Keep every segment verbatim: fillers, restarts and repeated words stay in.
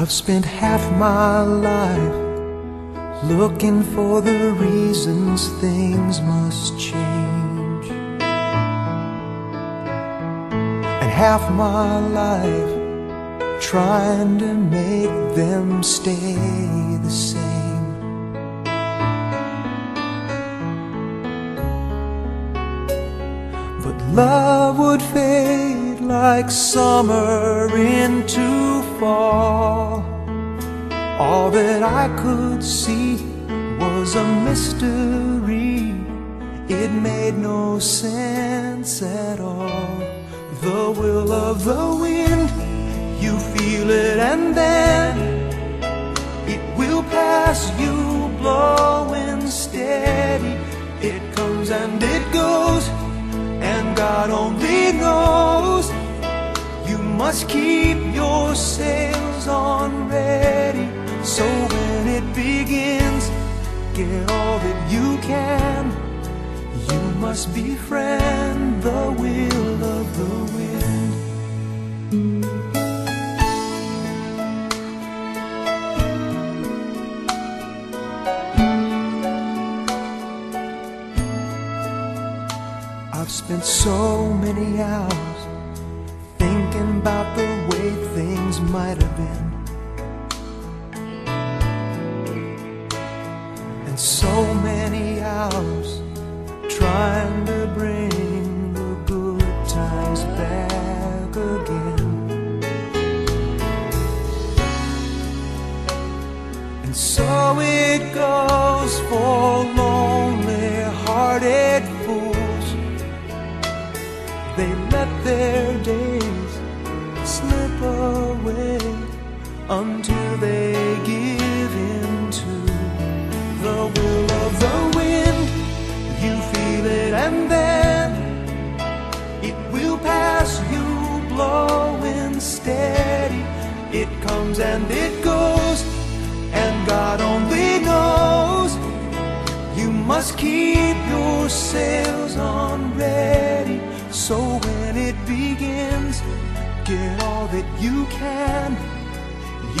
I've spent half my life looking for the reasons things must change, and half my life trying to make them stay the same. But love would fade like summer into fall. All that I could see was a mystery. It made no sense at all. The will of the wind, you feel it and then it will pass you, blowing steady. It comes and it goes, and God only knows. You must keep your sails on ready, so when it begins, get all that you can. You must befriend the will of the wind. I've spent so many hours thinking about the way things might have been, and so many hours trying to bring the good times back again. And so it goes for lonely-hearted fools. They let their days slip away until they give in to the will of the wind. You feel it and then it will pass you, blowing steady. It comes and it goes, and God only knows. You must keep your sails on ready, so when it begins, get all that you can.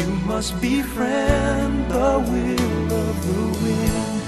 You must befriend the will of the wind.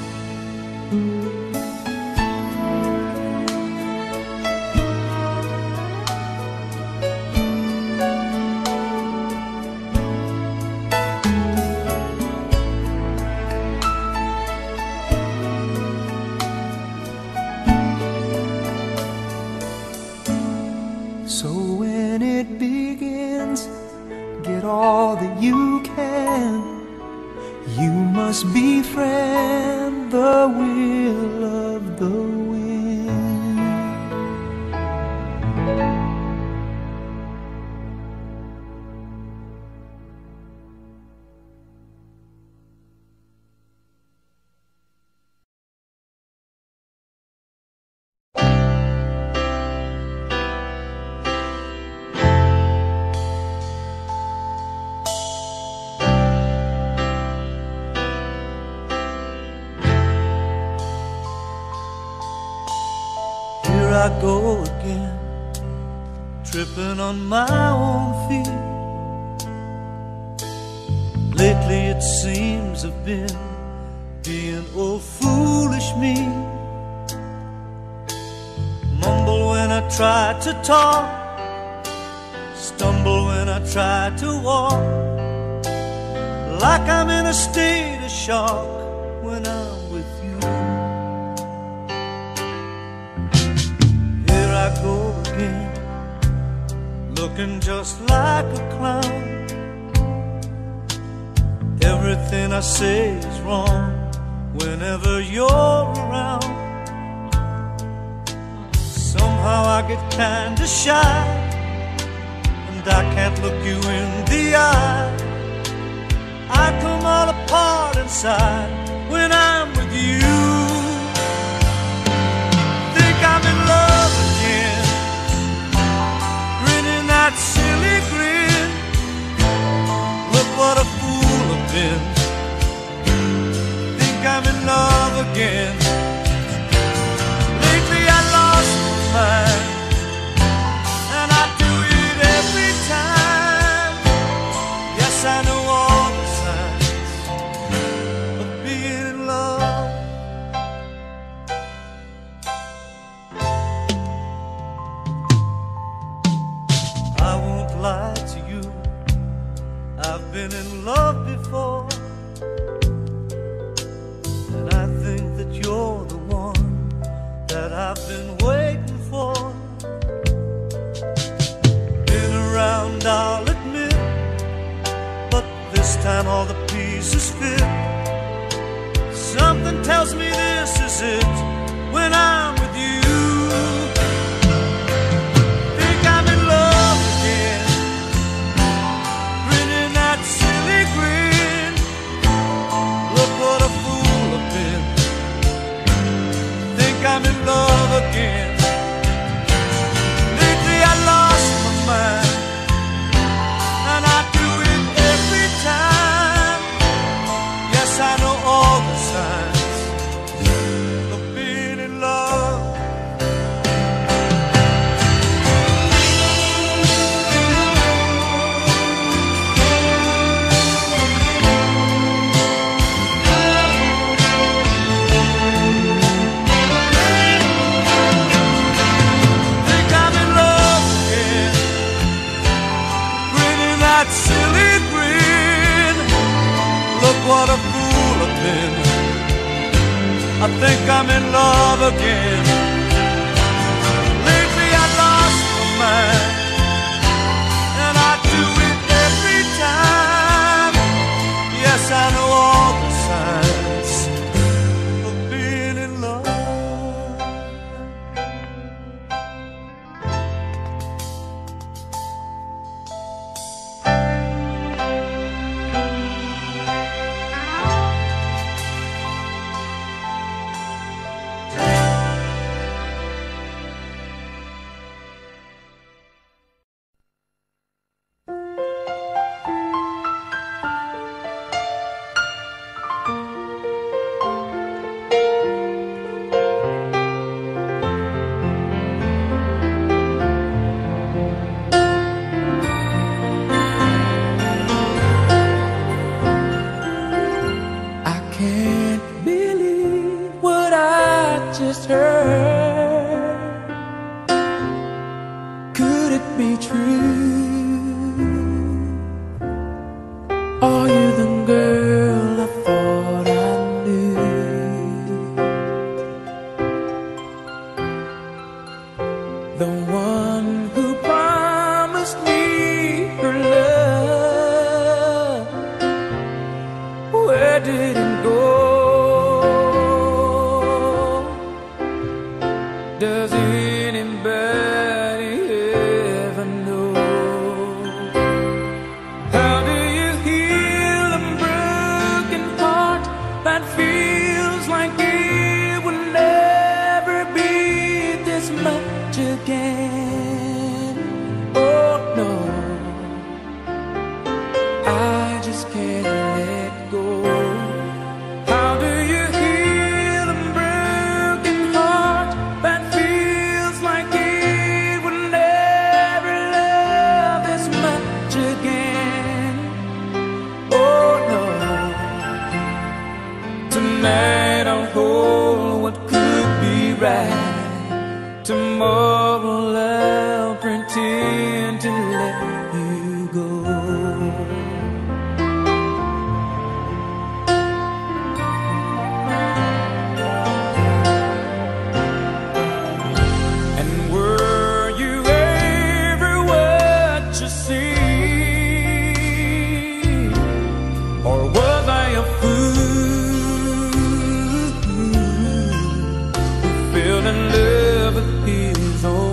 I go again, tripping on my own feet. Lately it seems I've been being old foolish me. Mumble when I try to talk, stumble when I try to walk, like I'm in a state of shock when I'm with you. I go again, looking just like a clown. Everything I say is wrong whenever you're around. Somehow I get kinda shy, and I can't look you in the eye. I come all apart inside when I'm with you. Think I'm in love, that silly grin. Look what a fool I've been. Think I'm in love again. Lately I lost my mind, and I do it every time. Yes, I know all. been waiting for. Been around, I'll admit, but this time all the pieces fit. Something tells me this is it when I'm with you. Think I'm in love again, grinning that silly grin. Look what a fool I've been. Think I'm in love again. Lately I lost my mind, and I do it every time. Yes, I know all the signs. What a fool I've been. I think I'm in love again. Lately I lost my mind, and I do it every time. Yes, I know all the signs of being in love. Fell in love with his own.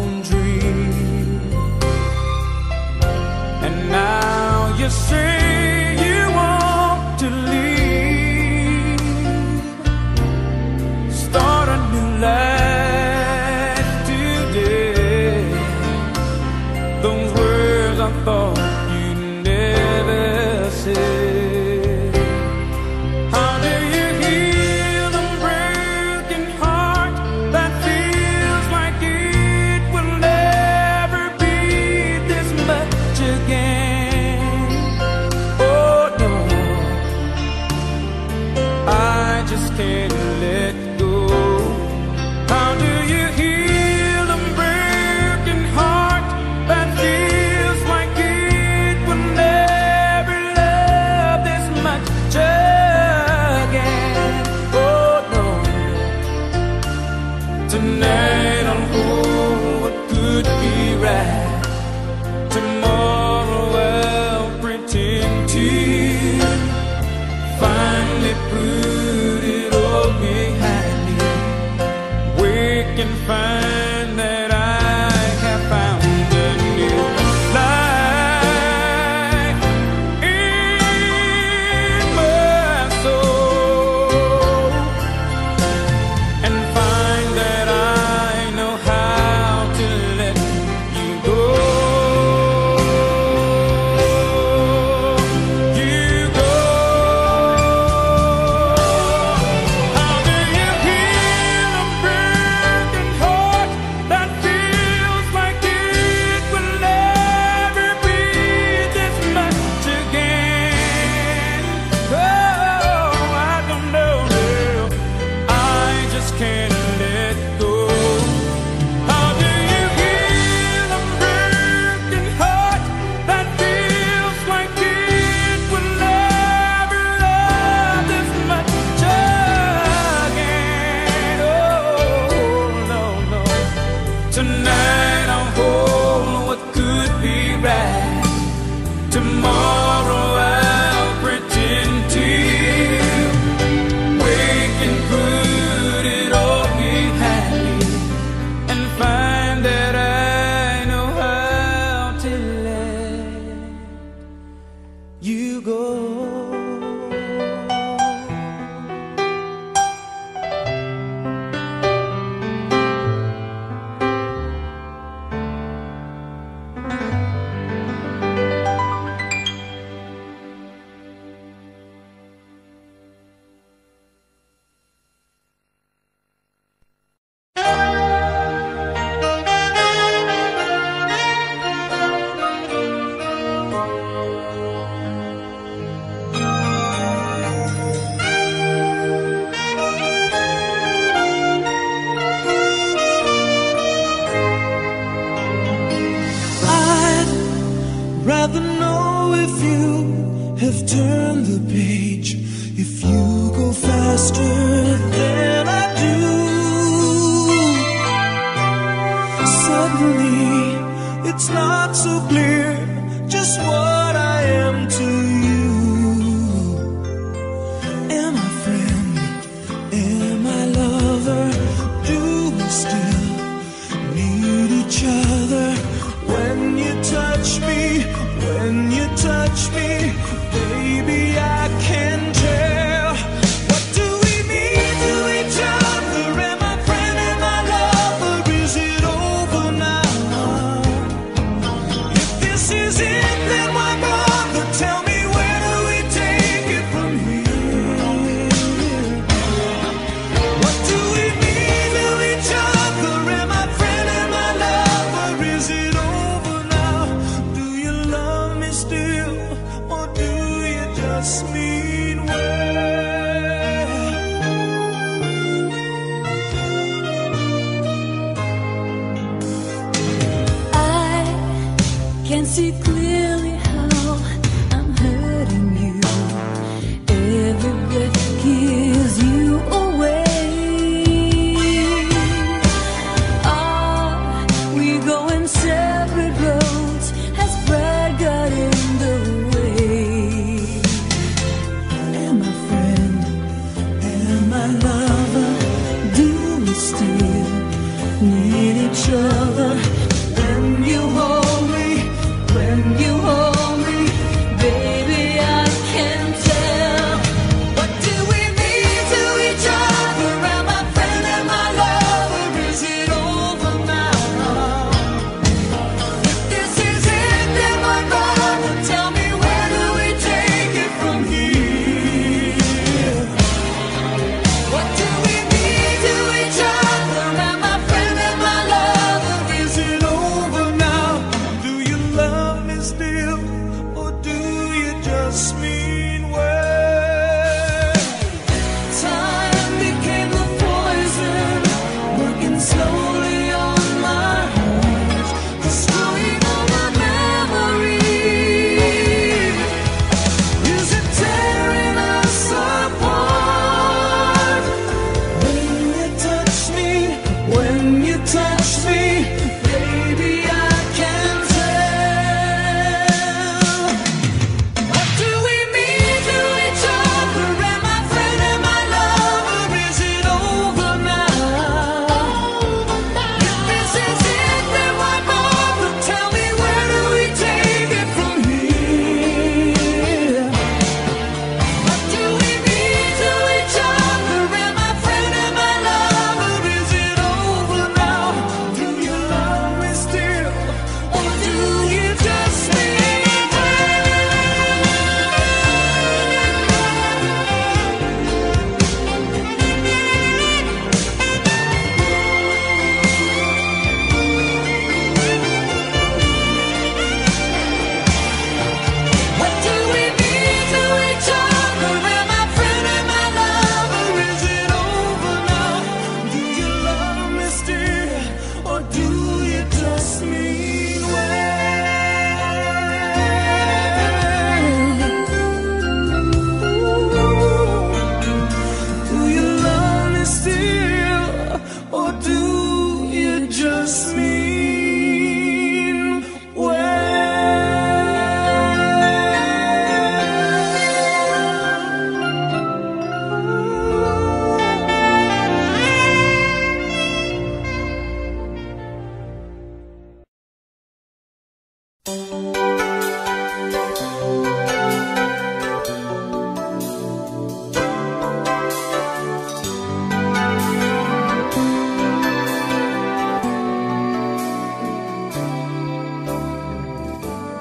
Tonight I'll hold what could be right. Tomorrow I'll pretend to wake and put it all behind and find that I know how to let you go.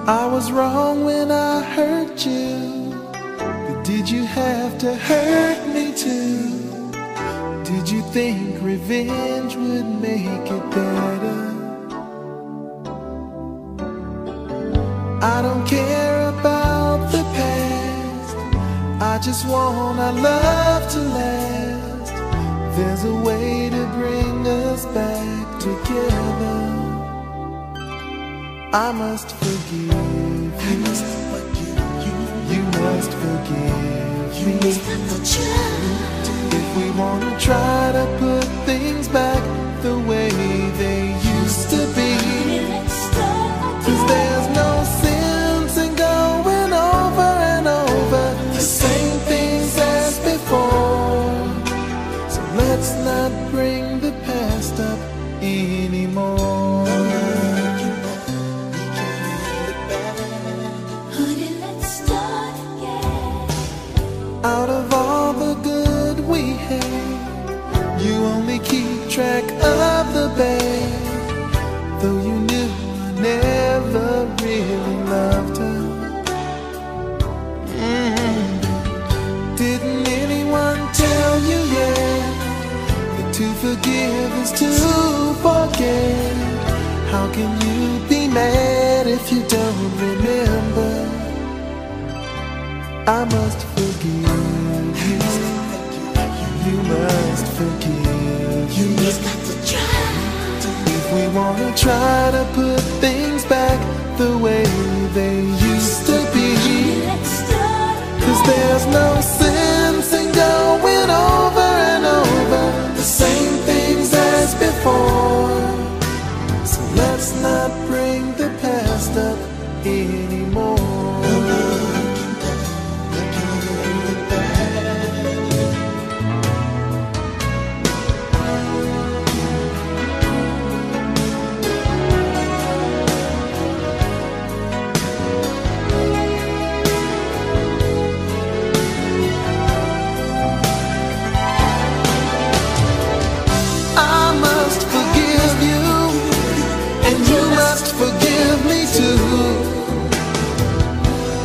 I was wrong when I hurt you, but did you have to hurt me too? Did you think revenge would make it better? I don't care about the past, I just want our love to last. There's a way to bring us back together. I must forgive you. I must forgive you. You must forgive you me. If we want to try to put things back the way they used to be, cause there's no sense in going over and over the same things as before. So let's not bring the past up anymore. Out of all the good we had, you only keep track of the bad. Though you knew I never really loved her. Mm-hmm. Didn't anyone tell you yet that to forgive is to forget? How can you be mad if you don't remember? I must forgive you. You must forgive you. You just got to try. If we wanna try to put things back the way they used to be, cause there's no sense in going over and over the same things as before. So let's not bring the past up anymore.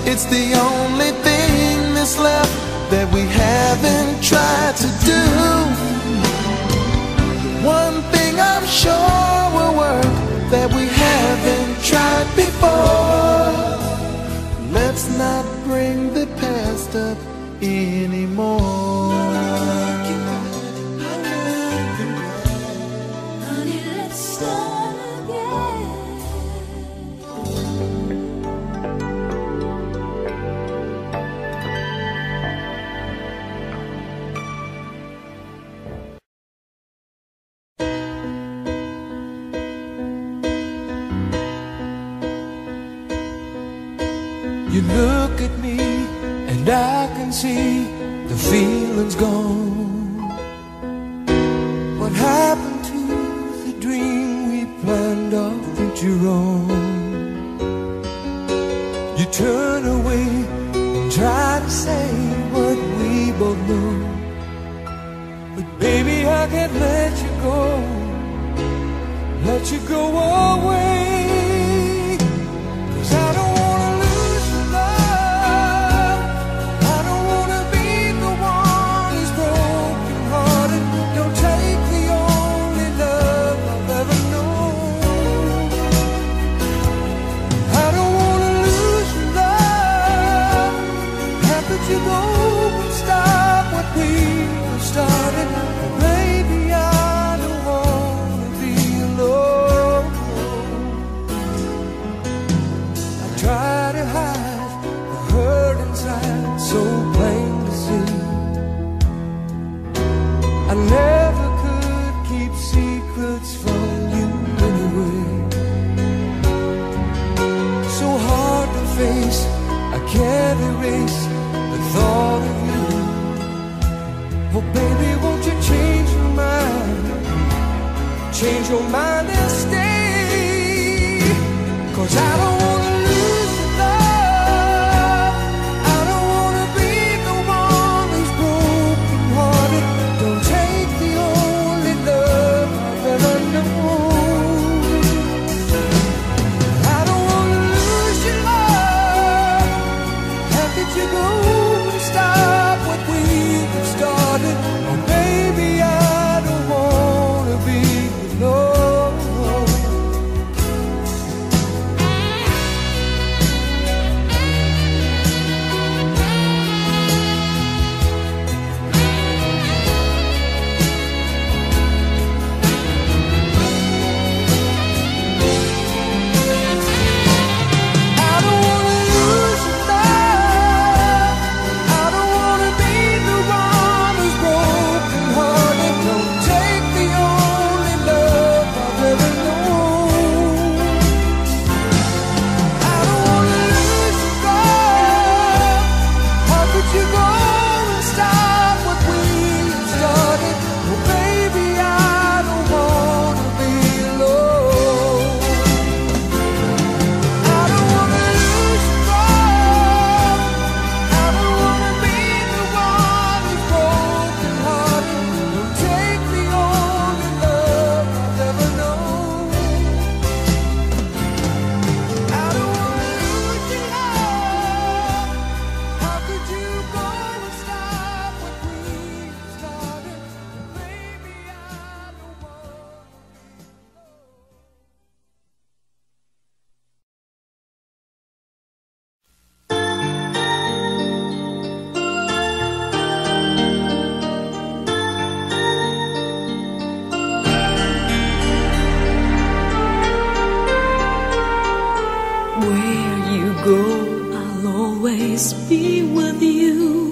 It's the only thing that's left that we haven't tried to do. One thing I'm sure will work that we haven't tried before. Let's not bring the past up anymore. You look at me and I can see the feeling's gone. What happened to the dream we planned of future on? You turn away and try to say what we both know, but baby I can't let you go, let you go away. Change your mind and stay, cause I don't wanna lose your love. I don't wanna be the one who's broken hearted. Don't take the only love I've ever known. I don't wanna lose your love. must be with you.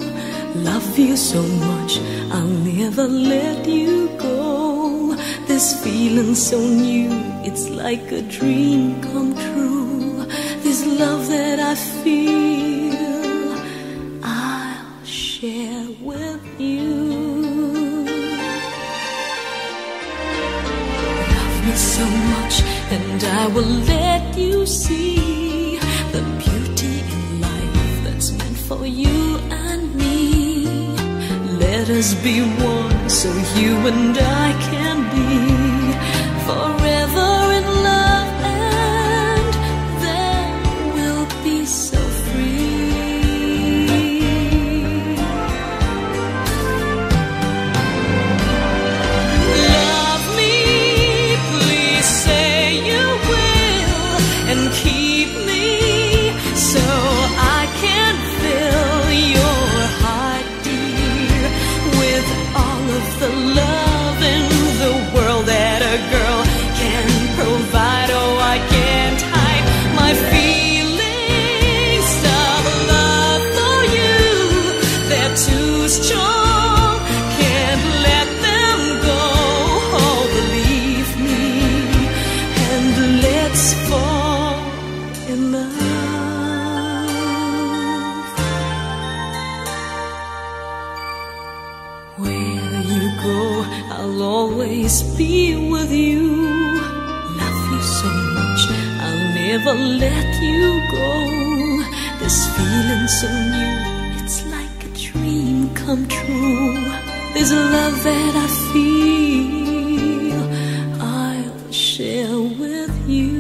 Love you so much, I'll never let you go. This feeling so new, it's like a dream come true. This love that I feel, I'll share with you. Love me so much, and I will let you see the beauty in life that's meant for you and me. Let us be one so you and I can be forever in love, and then we'll be so free. Love me, please say you will, and keep me so I can fill your heart, dear, with all of the love in the world that a girl can provide. Oh, I can't hide my feelings of love for you. They're too strong, can't let them go. Oh, believe me, and let's fall in love. Where you go, I'll always be with you. Love you so much, I'll never let you go. This feeling so new, it's like a dream come true. There's a love that I feel, I'll share with you.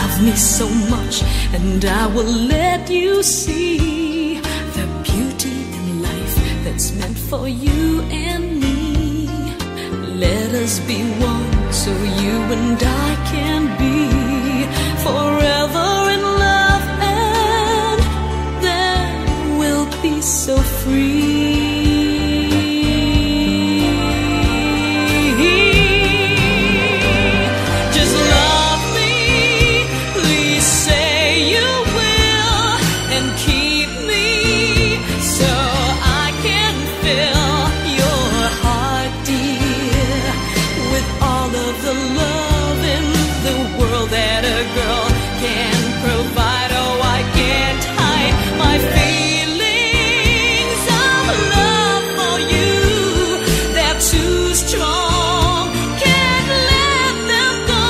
Love me so much, and I will let you see the beauty in life that's meant for you and me. Let us be one so you and I can be forever in love, and then we'll be so free. Just love me, please say you will, and keep me so I can fill your heart, dear, with all of the love in the world that a girl can provide. Oh, I can't hide my feelings of love for you. They're too strong, can't let them go.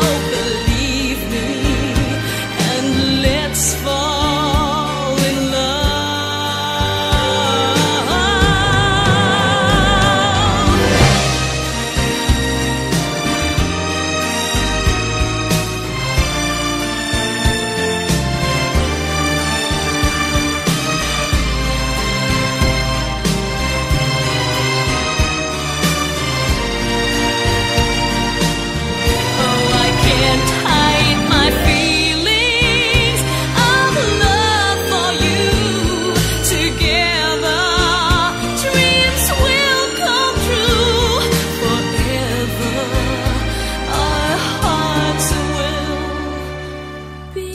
Oh, believe me, and let's fall in love. Oh, I can't hide my feelings of love for you. Together, dreams will come true. Forever, our hearts will be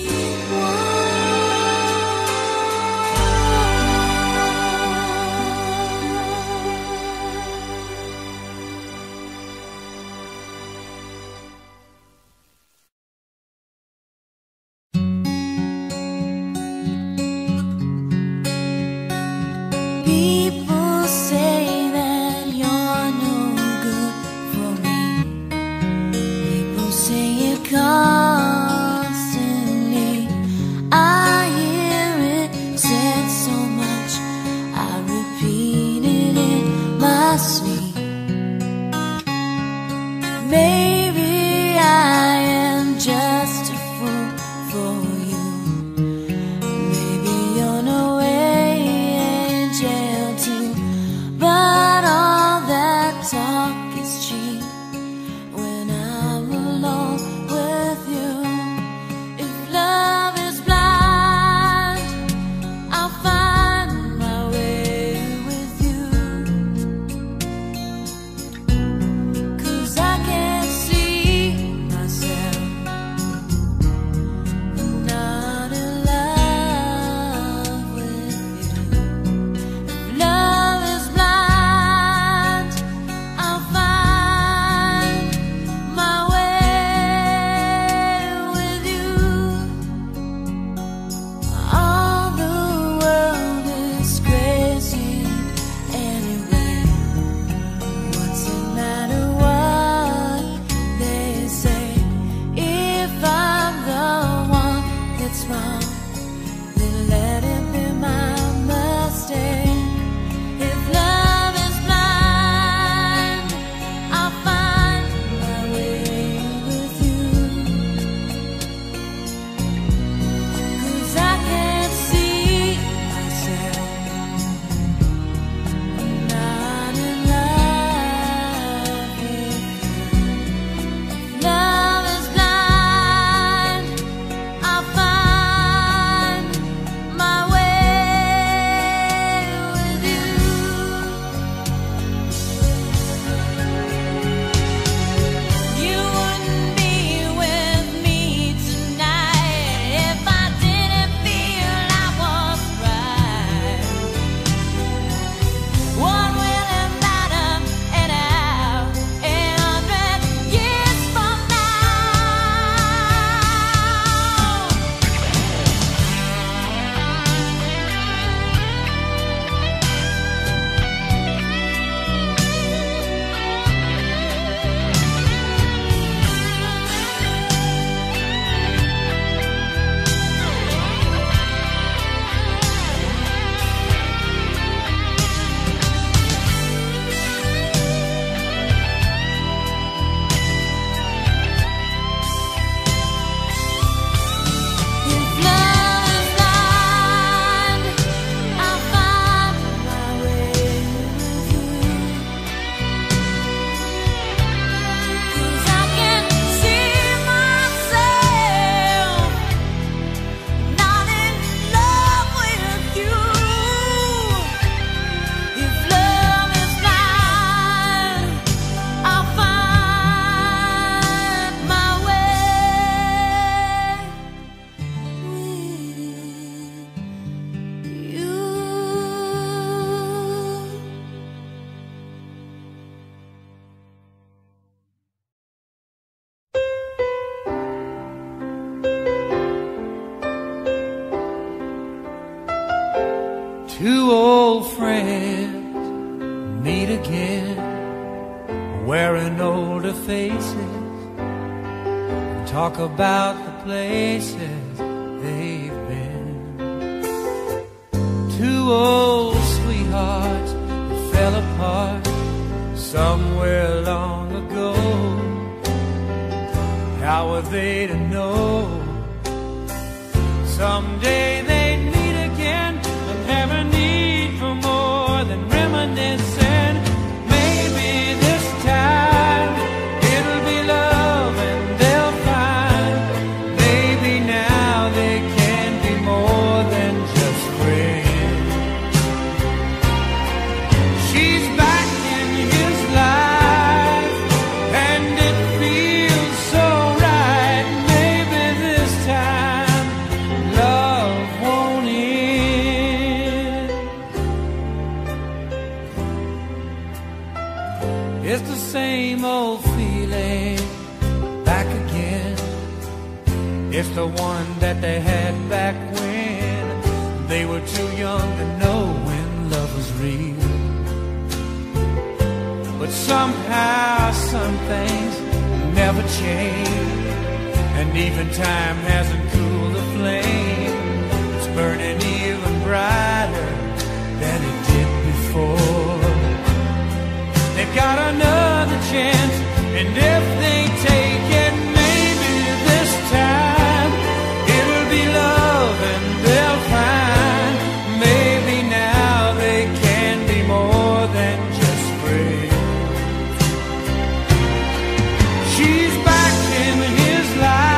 one. People say that you're no good for me. People say it constantly. I hear it said so much. I repeated it my sleep. Maybe I am just a fool for you. Maybe on a way in jail too. But all that talk is cheap when I'm alone with you. If love is blind, I'll find my way with you. Cause I can't see myself. Two old friends meet again, wearing older faces, and talk about the places they've been. Two old sweethearts that fell apart somewhere long ago. How are they to know? Someday they'd meet again, but have a need for more than reminiscing. Maybe this time it'll be love and they'll find. Maybe now they can be more than just friends. She's back in his life and it feels so right. Maybe this time love won't end. It's the same old feeling back again. It's the one that they had back when they were too young to know when love was real. But somehow some things never change, and even time hasn't cooled the flame. It's burning even brighter than it did before. They've got another chance, and if they take it, maybe this time it'll be love and they'll find. Maybe now they can be more than just friends. She's back in his life.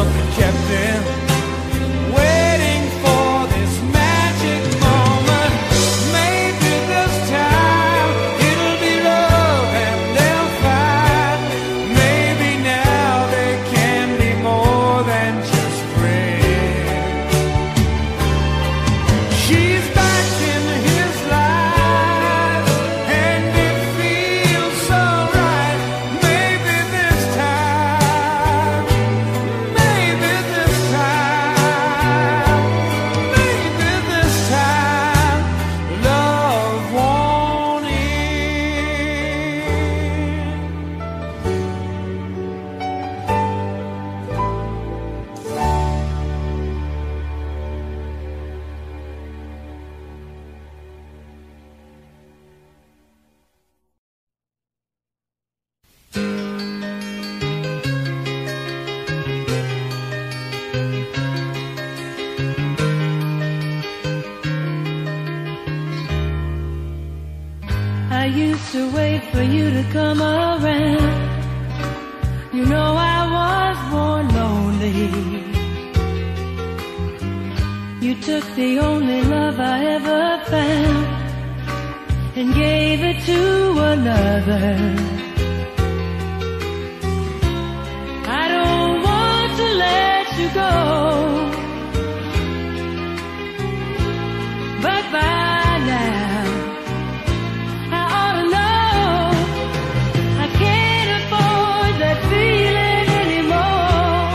Something kept them waiting for this magic moment. Maybe this time it'll be love and they'll find. Maybe now they can be more than just friends. She's back in his life and it feels so right. Maybe this time. I used to wait for you to come around. You know I was born lonely. You took the only love I ever found and gave it to another. To go, but by now I ought to know I can't afford that feeling anymore.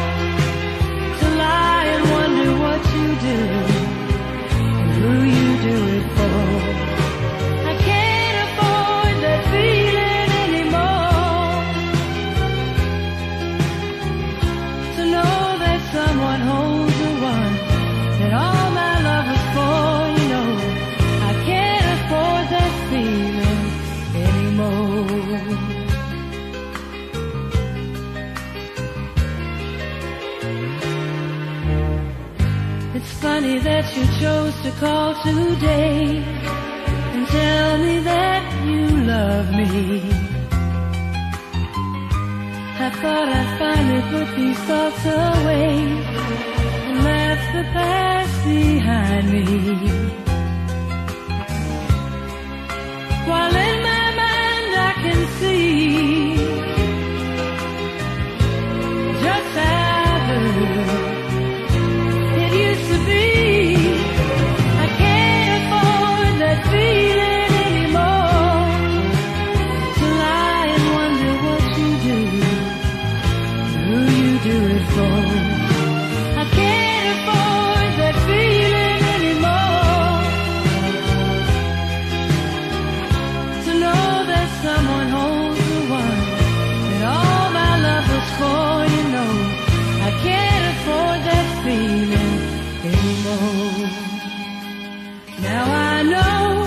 To lie and wonder what you do and who you do it for. I can't afford that feeling anymore. To know someone holds the one that all my love was for. You know I can't afford that feeling anymore. It's funny that you chose to call today and tell me that you love me. I thought I'd finally put these thoughts away and left the past behind me. While in my mind I can see just how Now I know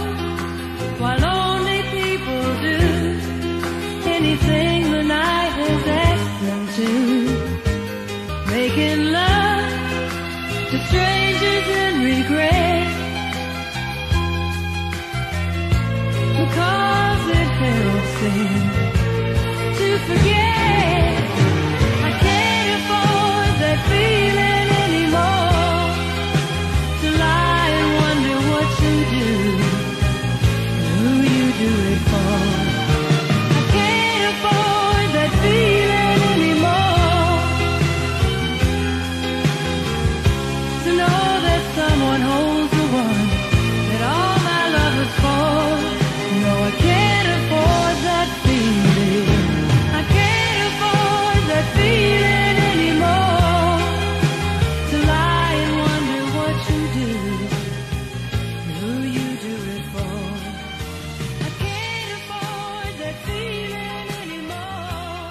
why lonely people do anything the night has asked them to. Making love to strangers and regret, because it feels sin to forget. I can't afford that feeling anymore, to lie and wonder what you do, who you do it for. I can't afford that feeling anymore, to know that someone holds the one that all my love is for. No, I can't afford that feeling. I can't afford that feeling anymore, to lie and wonder what you do, who you do it for. I can't afford that feeling anymore,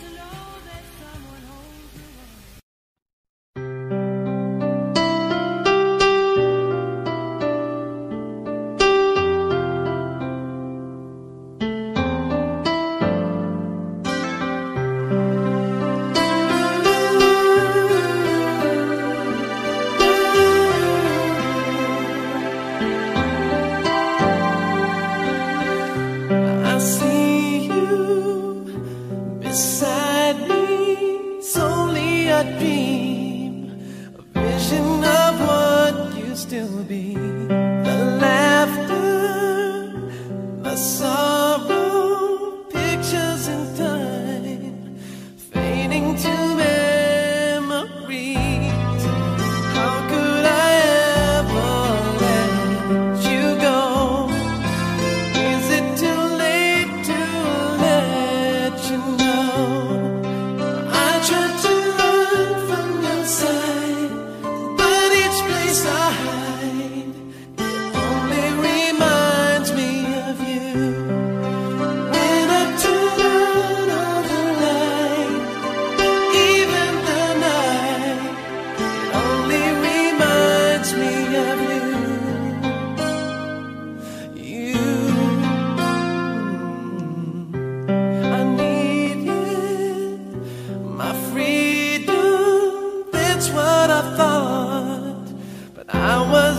to know that someone holds you up. I was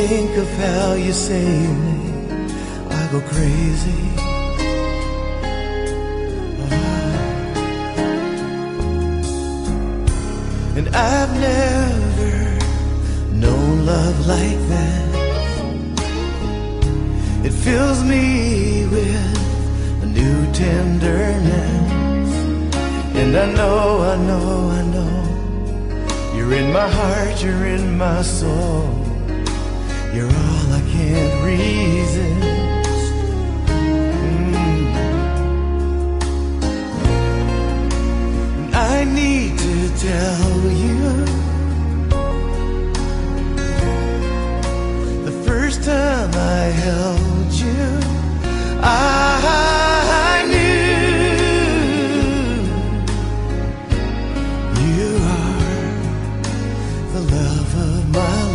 think of how you save me, I go crazy. Ah. And I've never known love like that. It fills me with a new tenderness. And I know, I know, I know, you're in my heart, you're in my soul. You're all I can't resist. Mm. And I need to tell you, the first time I held you, I knew you are the love of my life.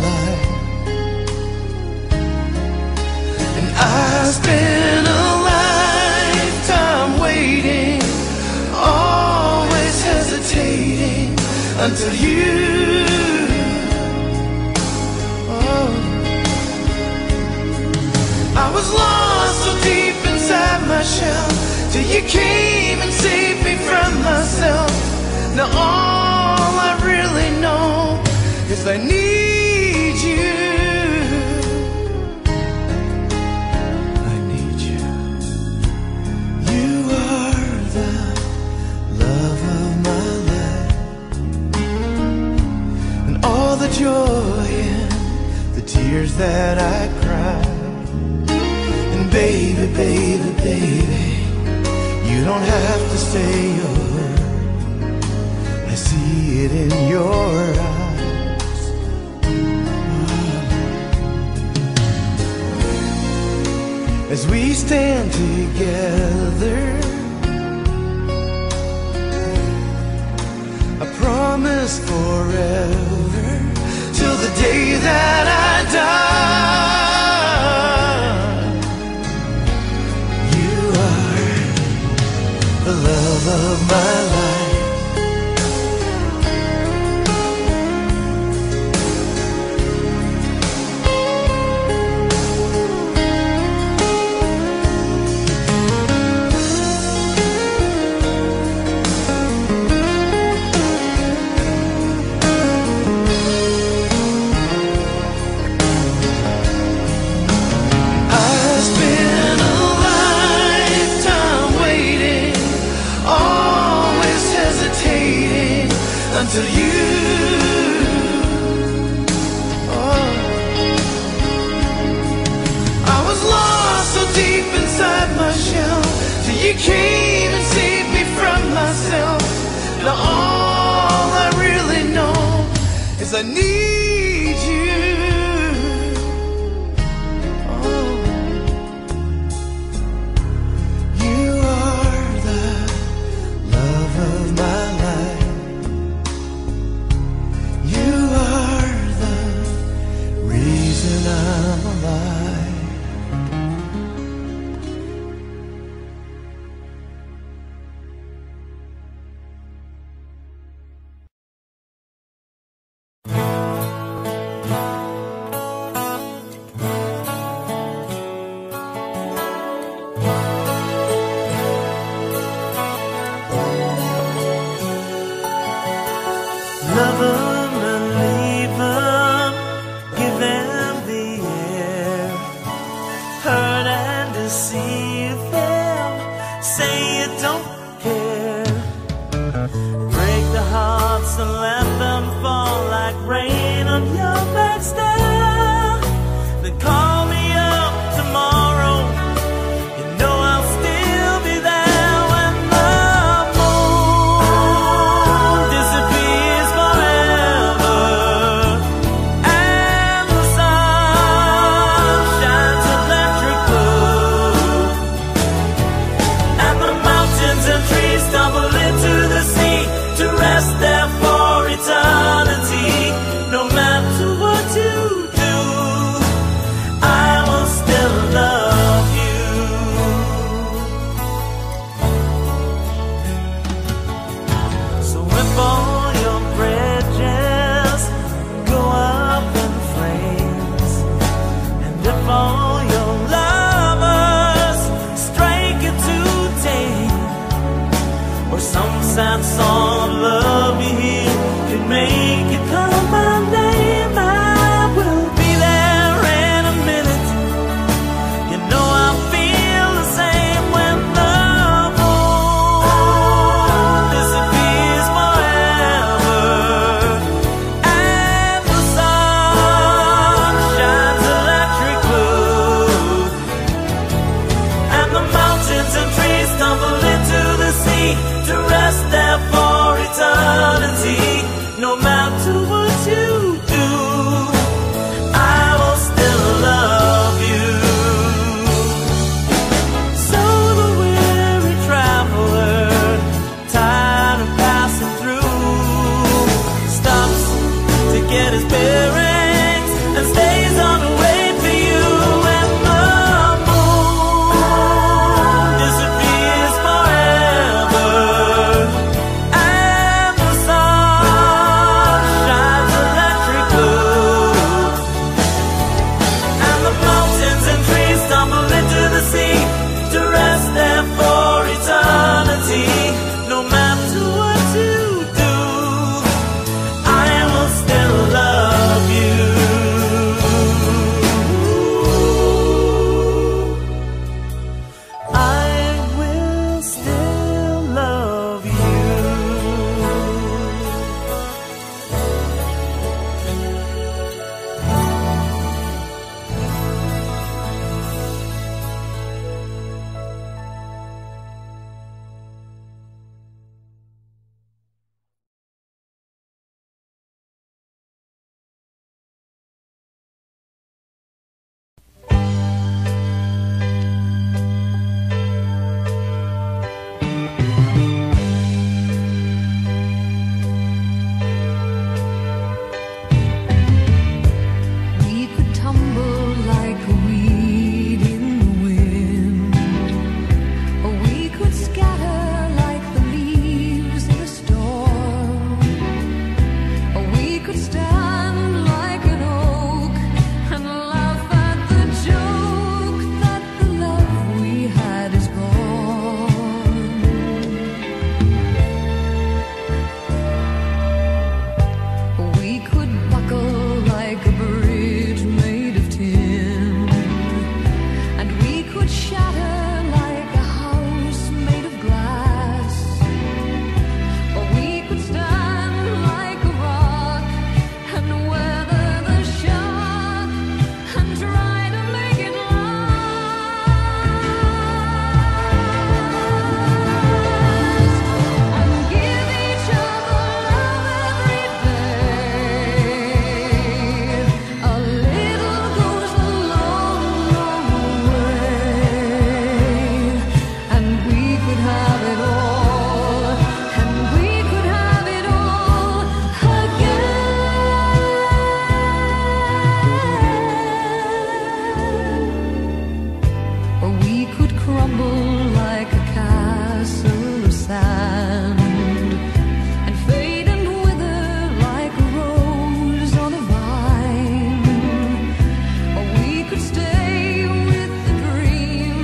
I spent a lifetime waiting, always hesitating until you. Oh. I was lost so deep inside my shell till you came and saved me from myself. Now all I really know is I need you. Joy in the tears that I cried. And baby, baby, baby, you don't have to say a word, I see it in your eyes. As we stand together, I promise forever, till the day that I die, you are the love of my life. Until you, oh. I was lost so deep inside my shell till you came and saved me from myself. Now all I really know is I need you. Oh. You are the love of my life. I'm alive. Lover, my lover, give them the air. all your lovers, striking today, or some sad song love you hear could make you call my name. I will be there in a minute. You know I feel the same when love disappears forever, and the sun shines electric blue, and the mountains and trees tumble into the sea to rest there for eternity. No matter what you do, I will still love you. So the weary traveler, tired of passing through, stops to get his bearings and stays on the way for you. And the moon disappears forever, and the sun shines electric blue, and the mountains and trees tumble into the sea to rest there for eternity. No matter what you do, I will still love you. I will still love you. We could tumble like a weed in the wind, or we could scatter like the leaves in a storm, or we could stand like an oak and laugh at the joke that the love we had is gone. We could buckle like a bridge made of tin, and we could shatter like a house made of glass, or we could stand like a rock and weather the shock and try to make it last, and give each other love every day. A little goes a long, long way, and we could have it all, and we could have it all again. Or we could crumble like a castle of sand, and fade and wither like a rose on a vine, or we could stay with the dream,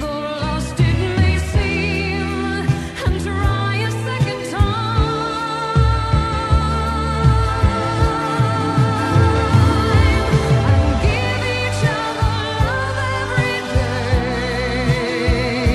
though lost it may seem, and try a second time, and give each other love every day.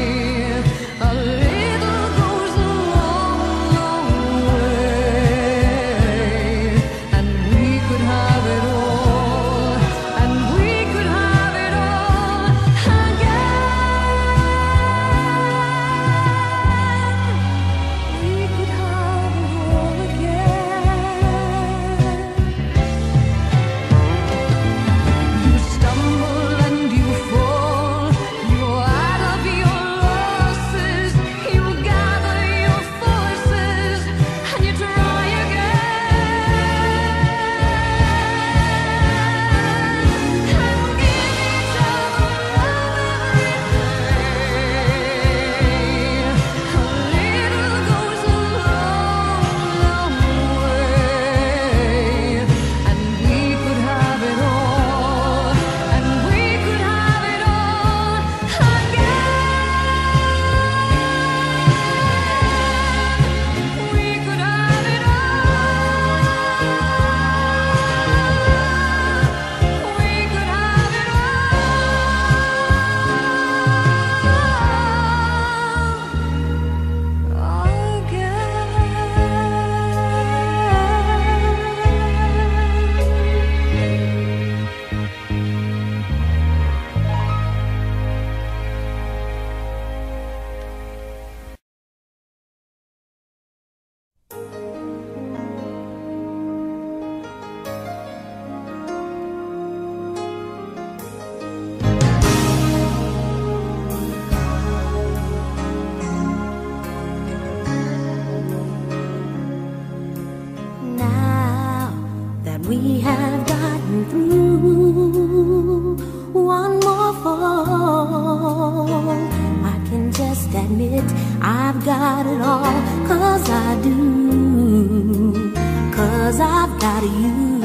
you.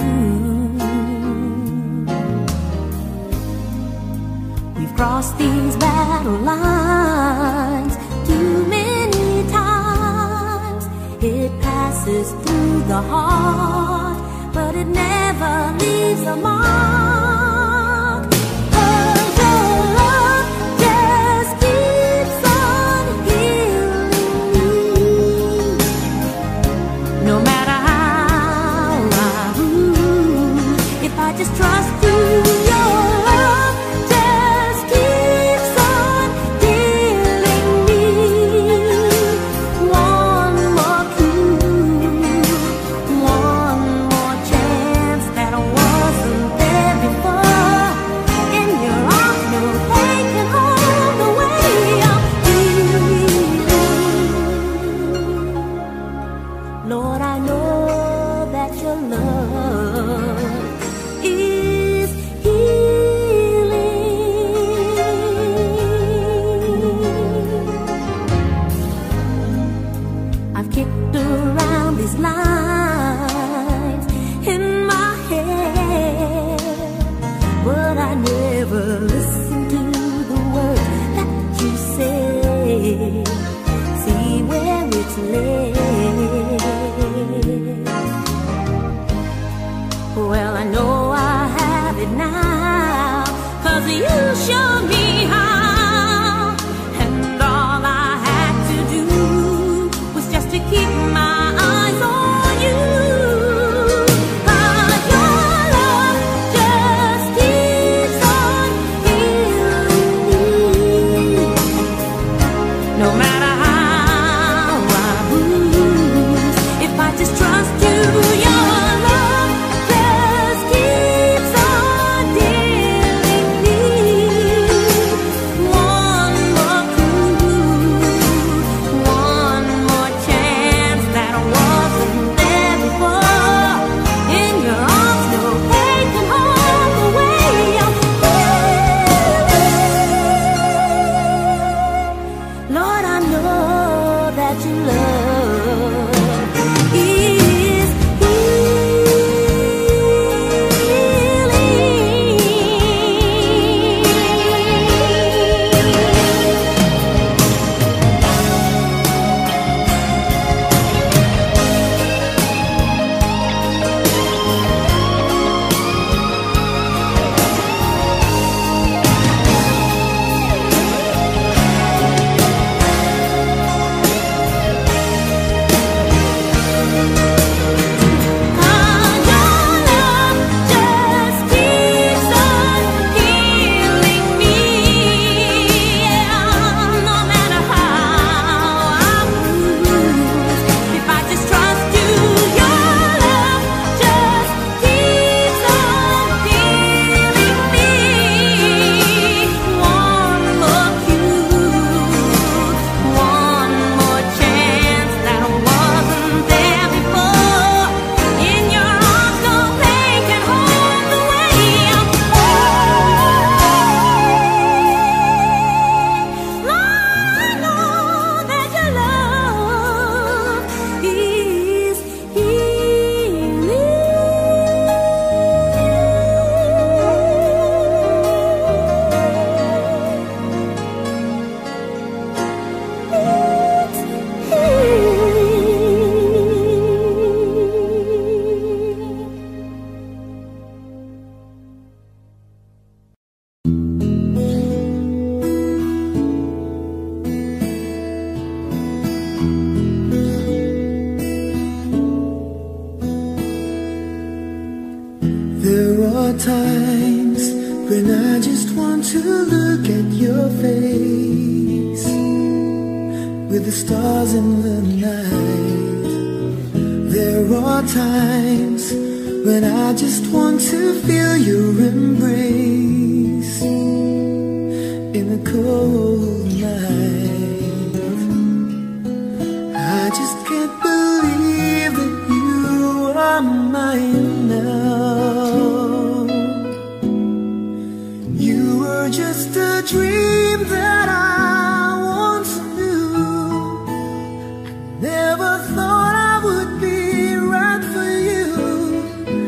We've crossed these battle lines too many times. It passes through the heart, but it never leaves a mark. Never thought I would be right for you.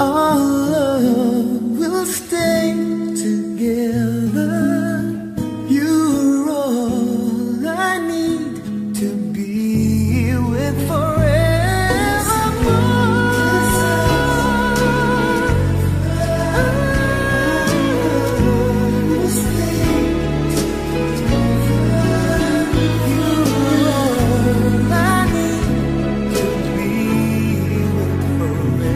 Our love will stay together. You're all I need to be with forevermore. We'll stay together. You're all I need to be with forevermore.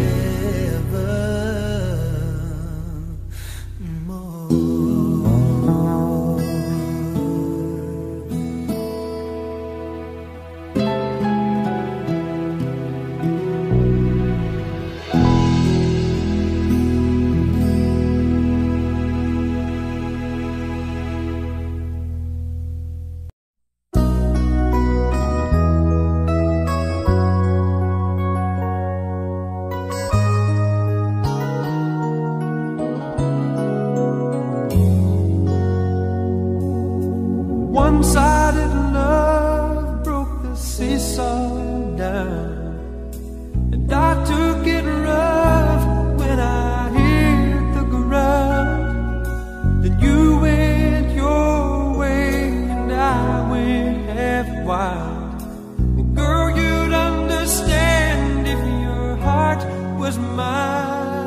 One-sided love broke the seesaw down, and I took it rough when I hit the ground. Then you went your way and I went half wild. And girl, you'd understand if your heart was mine.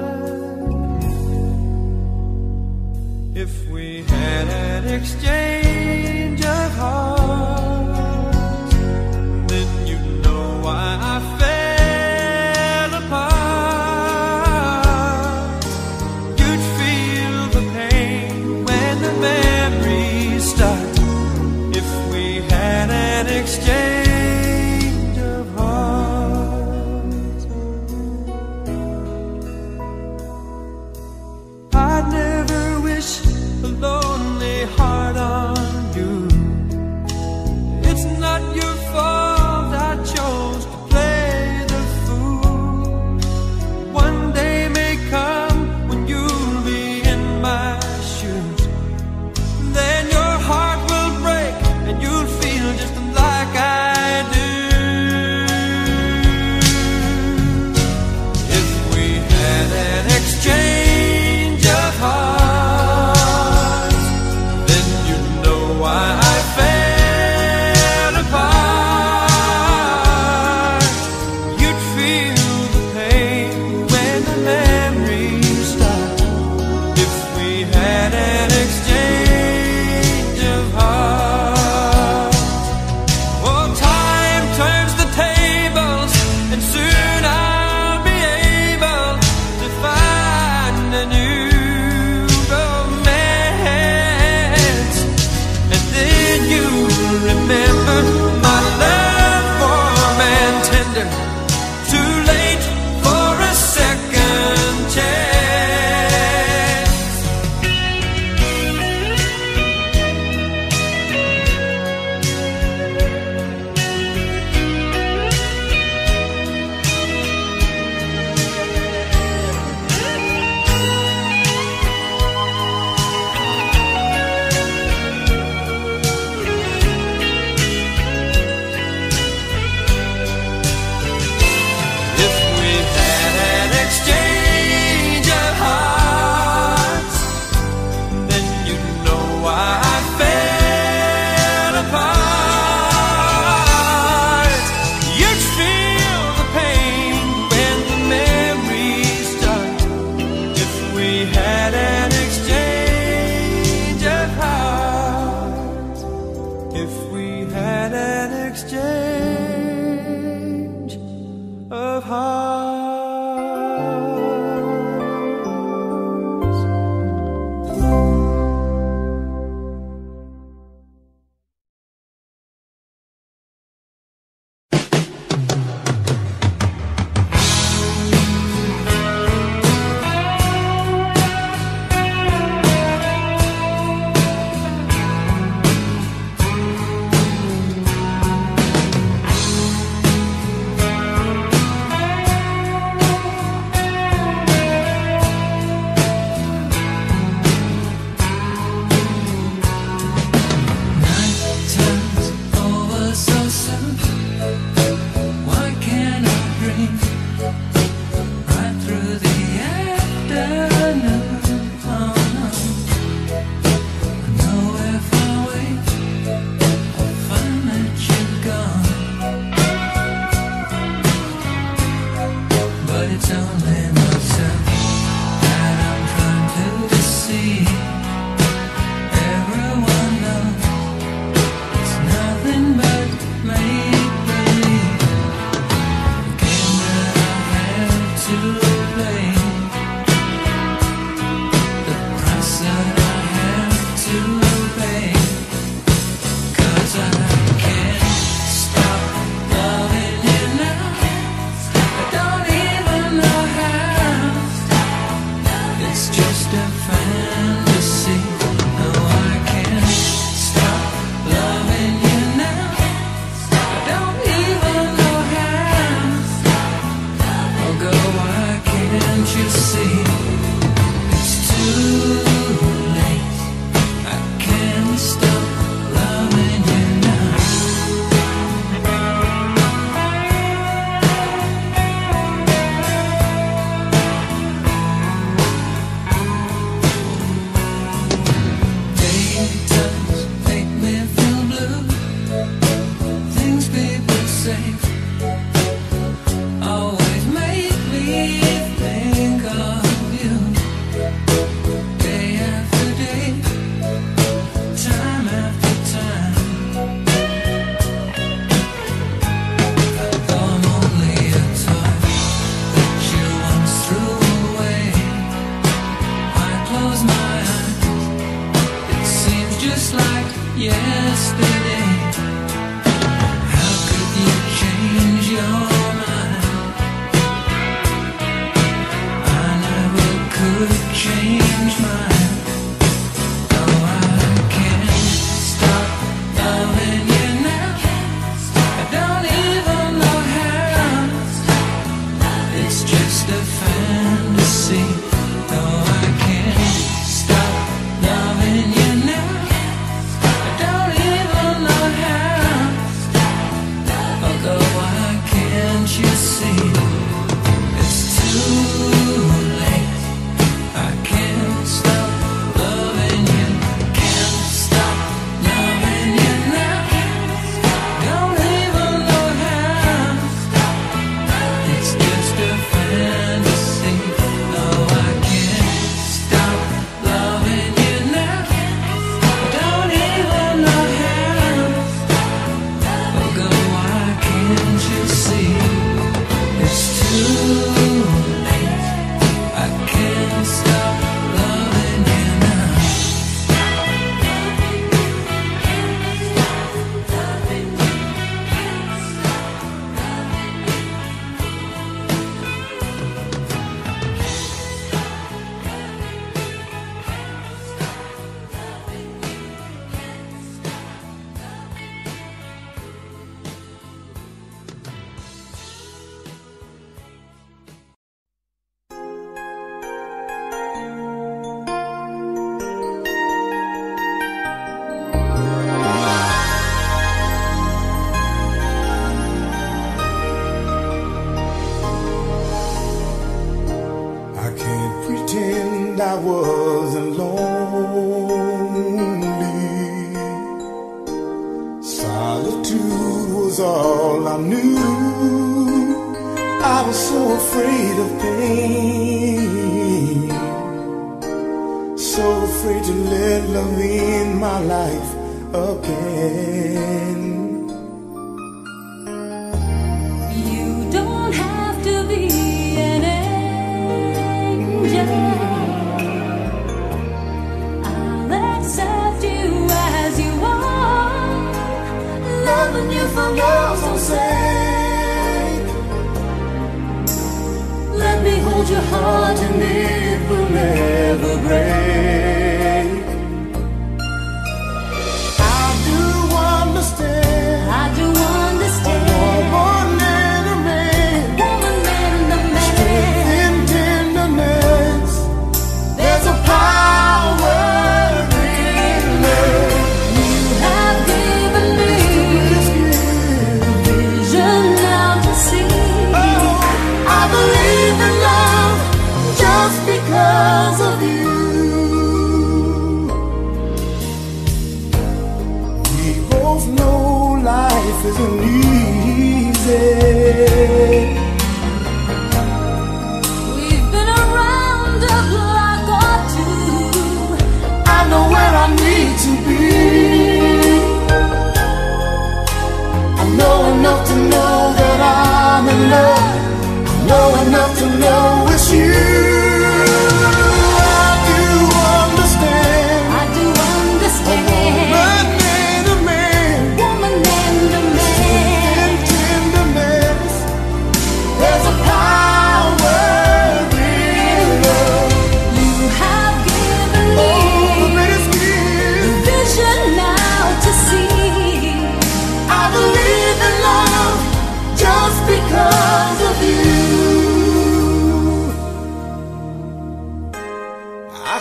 If we had an exchange, then you know why I fell apart. You'd feel the pain when the memories start. If we had an exchange of hearts, I'd never wish a lonely heart on.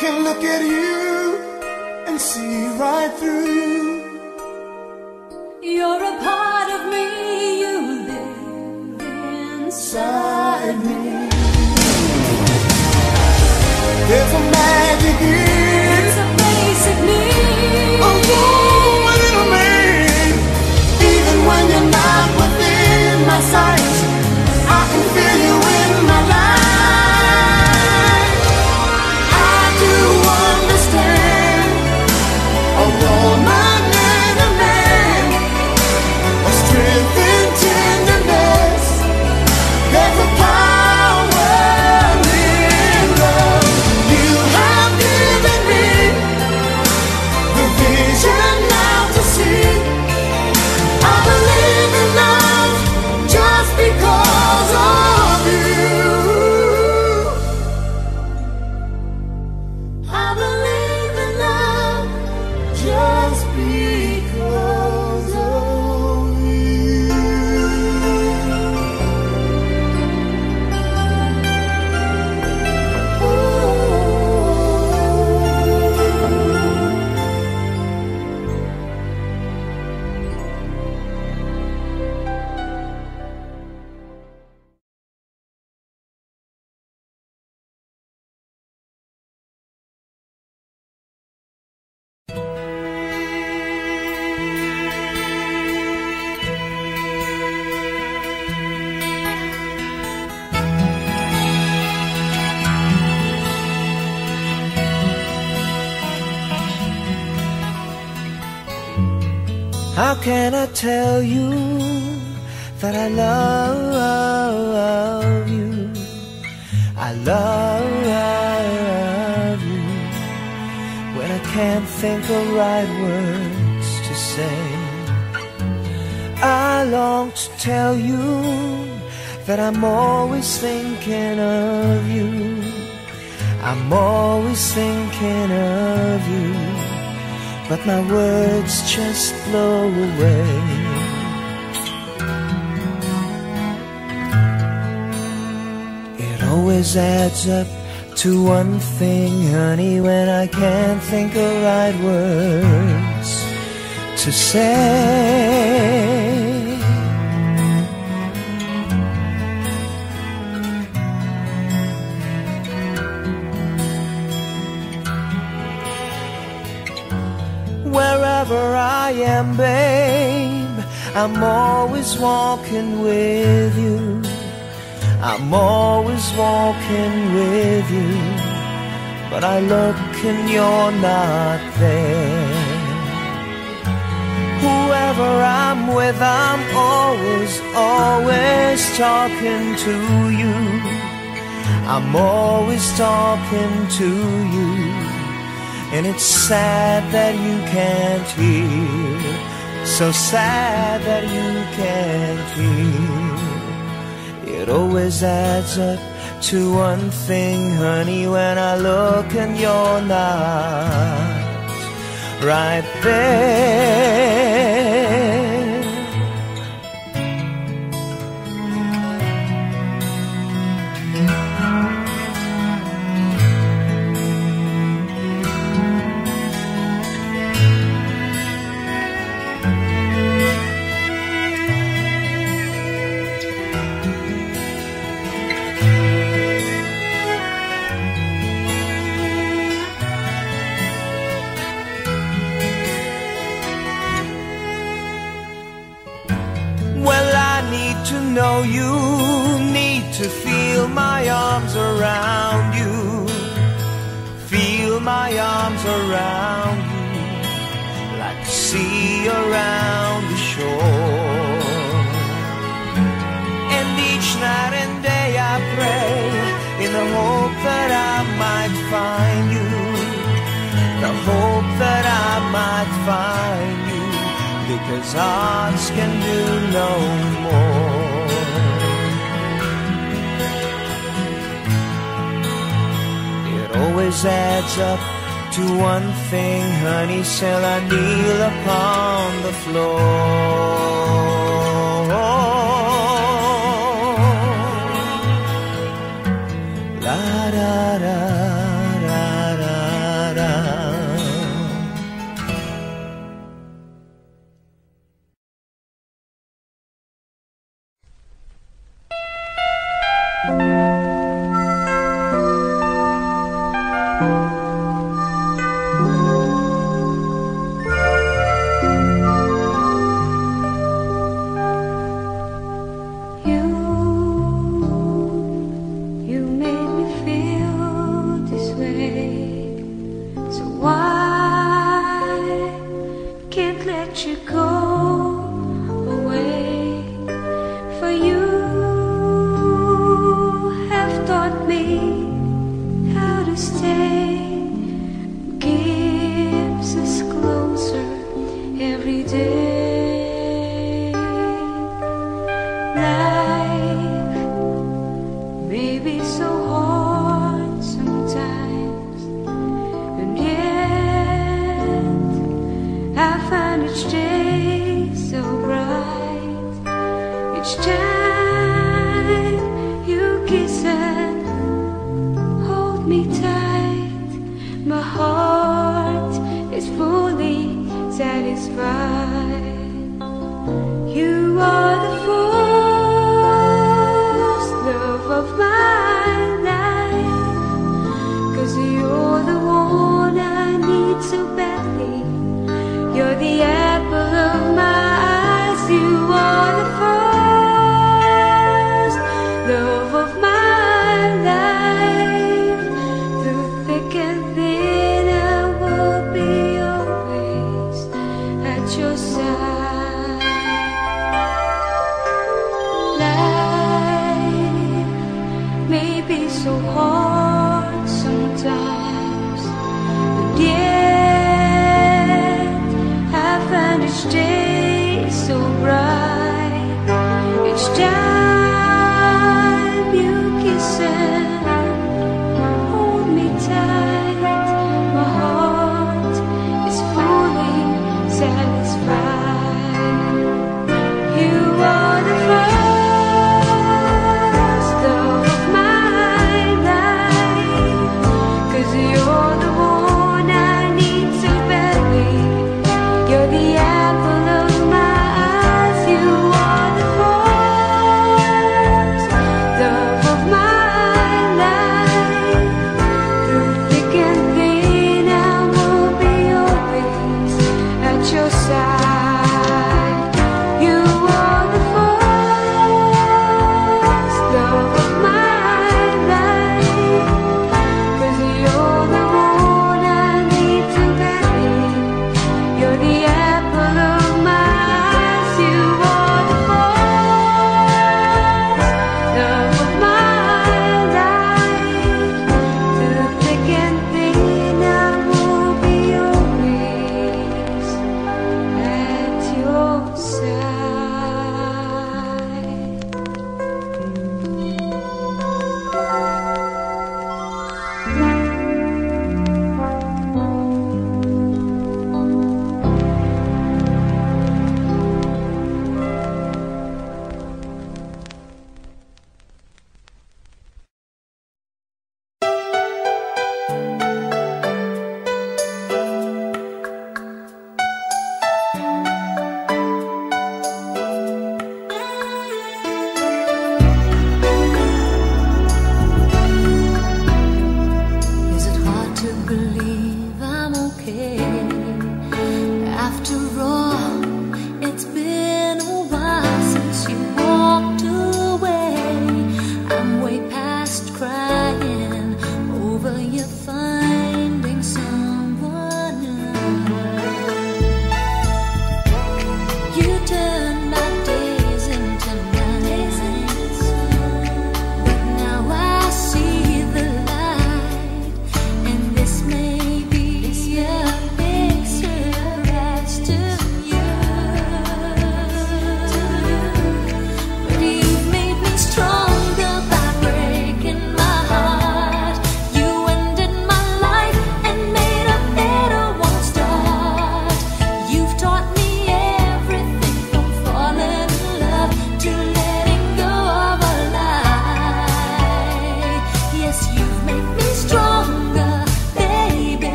can look at you and see right through. You're a part of me, you live inside me. There's a magic here, it's a basic need, a woman in me. Even when you're not within my sight, I can feel you in my life. I do understand, a woman and a man, a strength and tenderness. There's a power in love. You have given me the vision now to see. I believe in love just because of you. I believe in love just because of you. Ooh. How can I tell you that I love you? I love you when I can't think of right words to say. I long to tell you that I'm always thinking of you. I'm always thinking of you, but my words just blow away. It always adds up to one thing, honey, when I can't think of right words to say. Wherever I am, babe, I'm always walking with you. I'm always walking with you, but I look and you're not there. Whoever I'm with, I'm always, always talking to you. I'm always talking to you, and it's sad that you can't hear, so sad that you can't hear. It always adds up to one thing, honey, when I look and you're not right there. No, you need to feel my arms around you, feel my arms around you, like the sea around the shore. And each night and day I pray, in the hope that I might find you, the hope that I might find you, because odds can do no more. Always adds up to one thing, honey, shall I kneel upon the floor? La da da da da.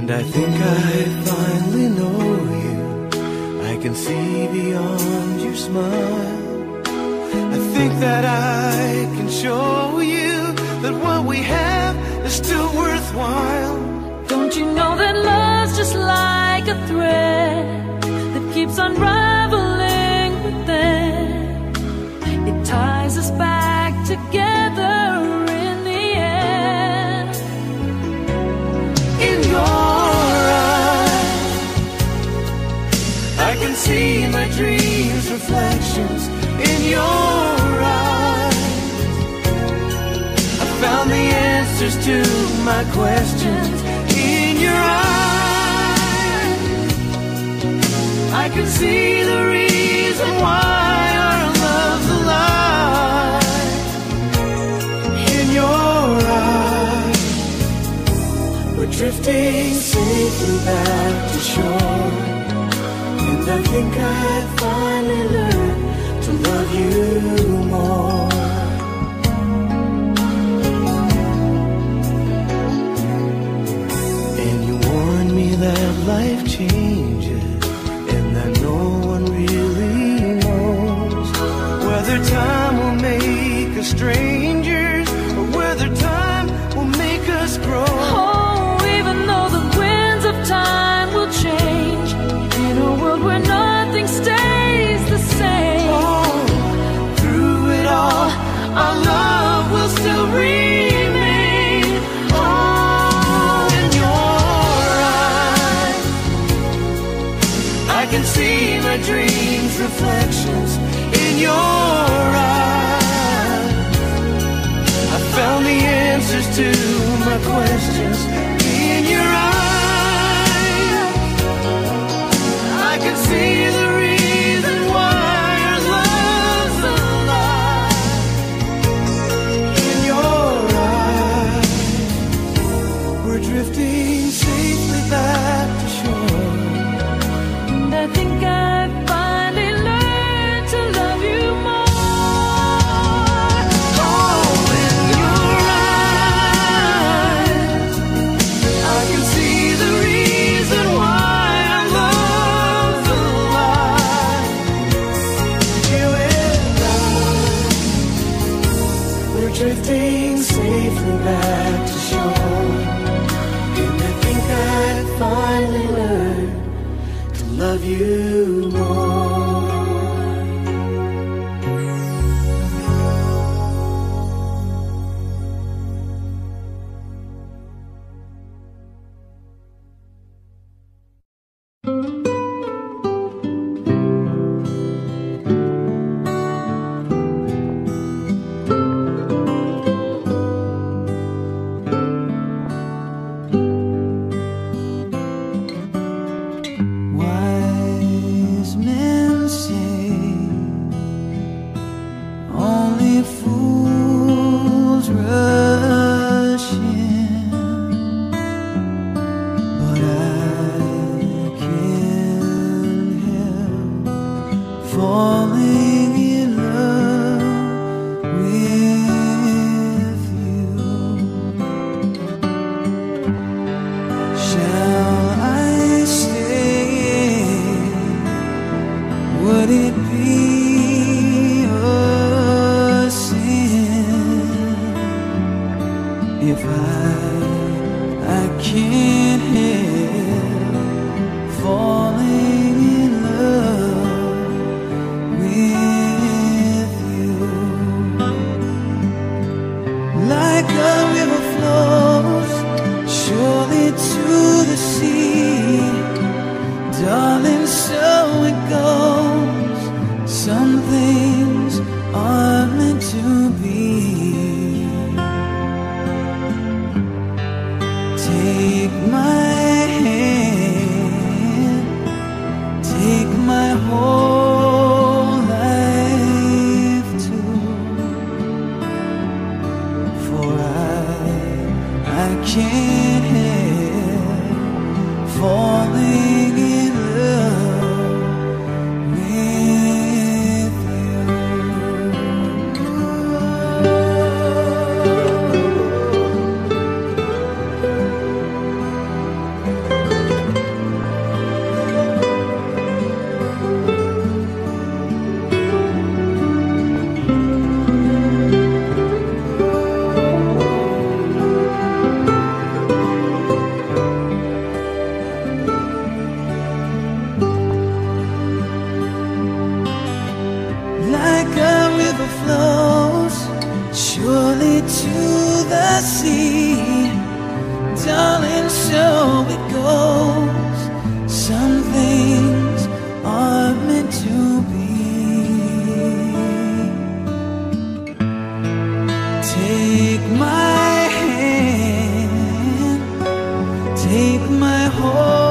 And I think I finally know you. I can see beyond your smile. I think that I can show you that what we have is still worthwhile. Don't you know that love's just like a thread that keeps unraveling within? It ties us back together in the end. In your eyes, I can see my dreams' reflections. In your eyes, I found the answers to my questions. In your eyes, I can see the reason why our love's alive. In your eyes, we're drifting safely back to shore. And I think I finally learned to love you more. And you warned me that life changes, and that no one really knows whether time will make us strangers or whether time will make us grow. Oh, even though the winds of time will change in a world where nothing stays the same, our love will still remain. Oh, in your eyes, I can see my dreams' reflections. In your eyes, I found the answers to my questions. In your eyes, I can see the reason why. Drifting safely back to shore. And I think I finally learned to love you more. Oh, in your eyes, I can see the reason why our love's alive. You and I, we're drifting safely back to shore. I finally learned to love you more. Thank you. like a river flows surely to the sea. Darling, so it goes. Some things are meant to be. Take my hand, take my whole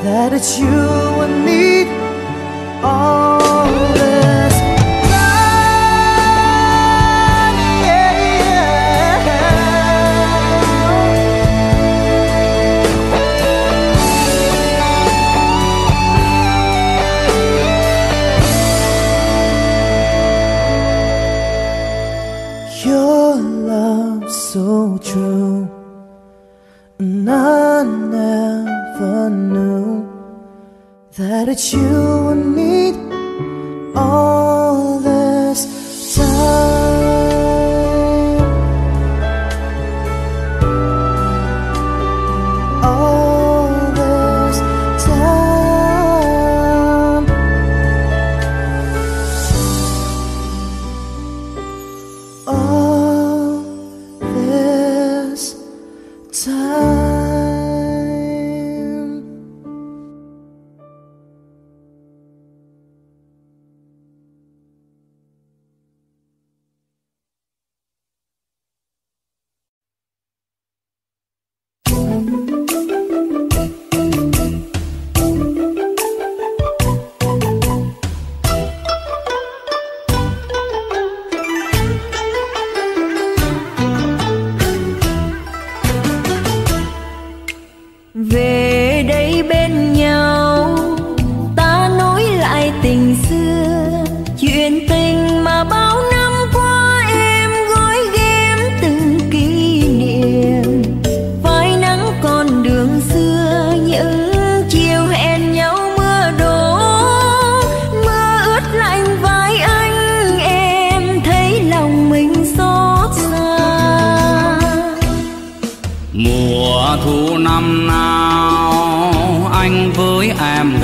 that it's you and me.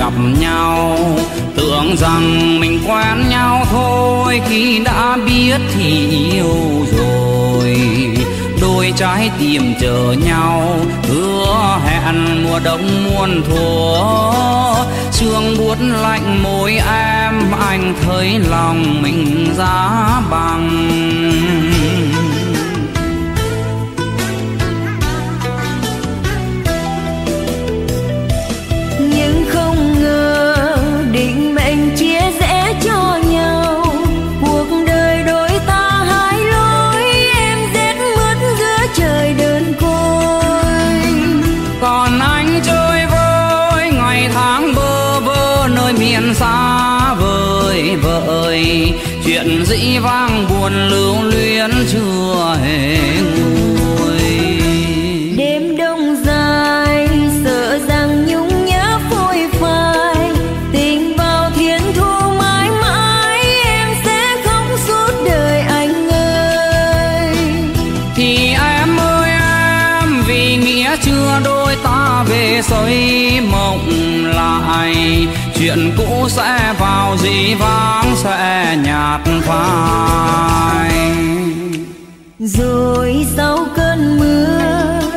gặp nhau, tưởng rằng mình quen nhau thôi, khi đã biết thì yêu rồi. Đôi trái tim chờ nhau, hứa hẹn mùa đông muôn thuở. Sương buốt lạnh môi em, anh thấy lòng mình giá bằng. Nhưng không ngờ định mệnh chia rẽ cho nhau, cuộc đời đôi ta hai lối, em rét mướt giữa trời đơn côi. Còn anh chơi vơi ngày tháng bơ vơ nơi miền xa vời vợi, chuyện dĩ vang buồn lưu luyến chưa hề nguôi. Đêm đông dài sợ rằng nhung nhớ phôi phai, tình vào thiên thu mãi mãi, em sẽ không suốt đời anh ơi. Thì em ơi em, vì nghĩa chưa đôi ta về xây mộng lại, chuyện cũ sẽ vào dĩ vãng sẽ nhạt phai. Rồi sau cơn mưa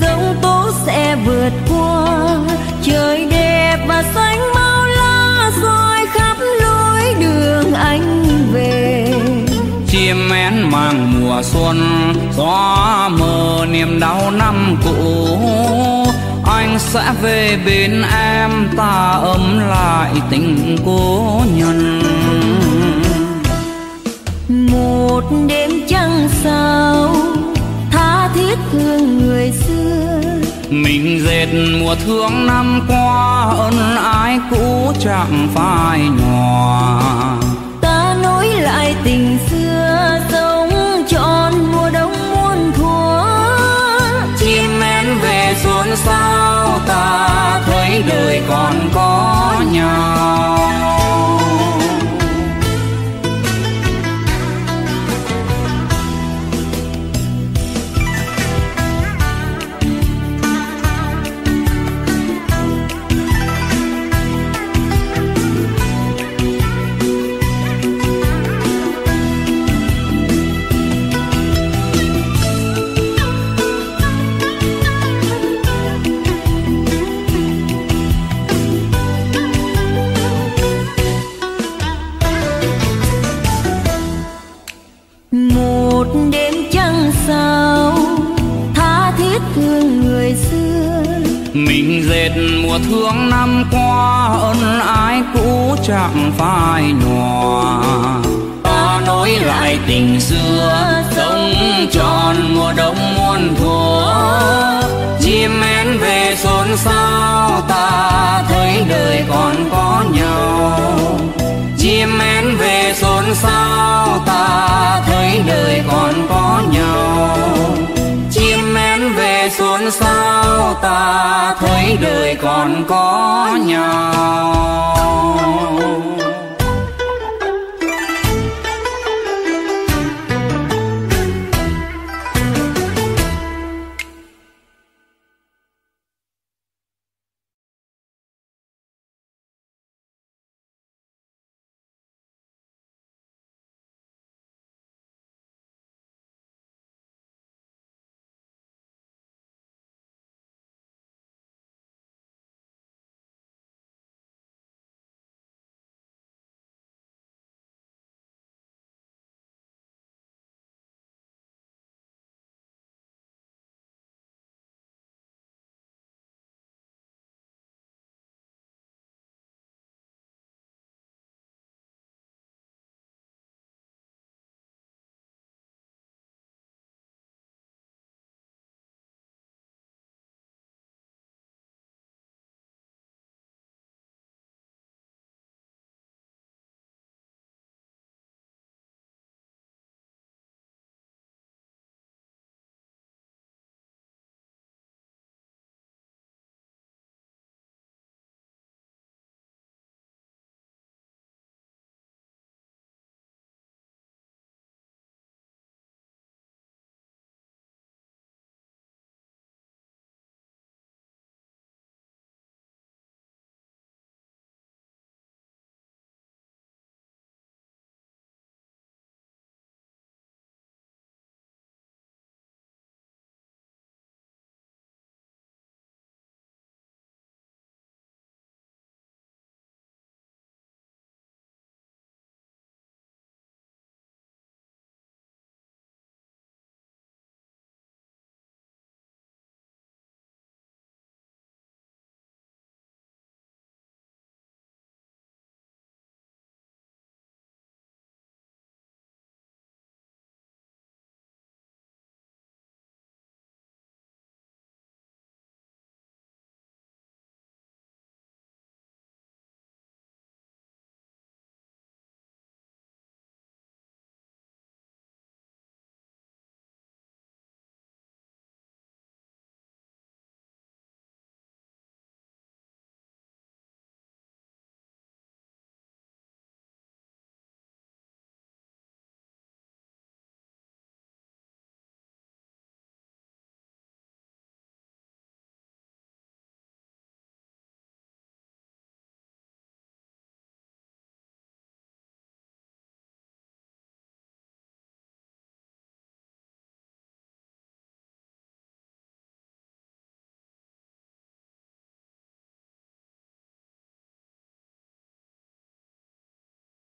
giông tố sẽ vượt qua, trời đẹp và xanh bao la rồi khắp lối đường anh về. Chim én mang mùa xuân, gió mờ niềm đau năm cũ, anh sẽ về bên em, ta ấm lại tình cố nhân. Một đêm trăng sao tha thiết thương người xưa, mình dệt mùa thương năm qua, ân ái cũ chẳng phai nhòa. Ta nối lại tình xưa, sống trọn mùa đông muôn thuở. Chim én về xuống sao, ta thấy đời còn có nhau. Mình dệt mùa thương năm qua, ân ái cũ chẳng phai nhòa. Ta nối lại tình xưa, sống tròn mùa đông muôn thuở. Chim én về xôn xao, ta thấy đời còn có nhau. Chim én về xôn xao, ta thấy đời còn có nhau. Xôn xao ta thấy đời còn có nhau.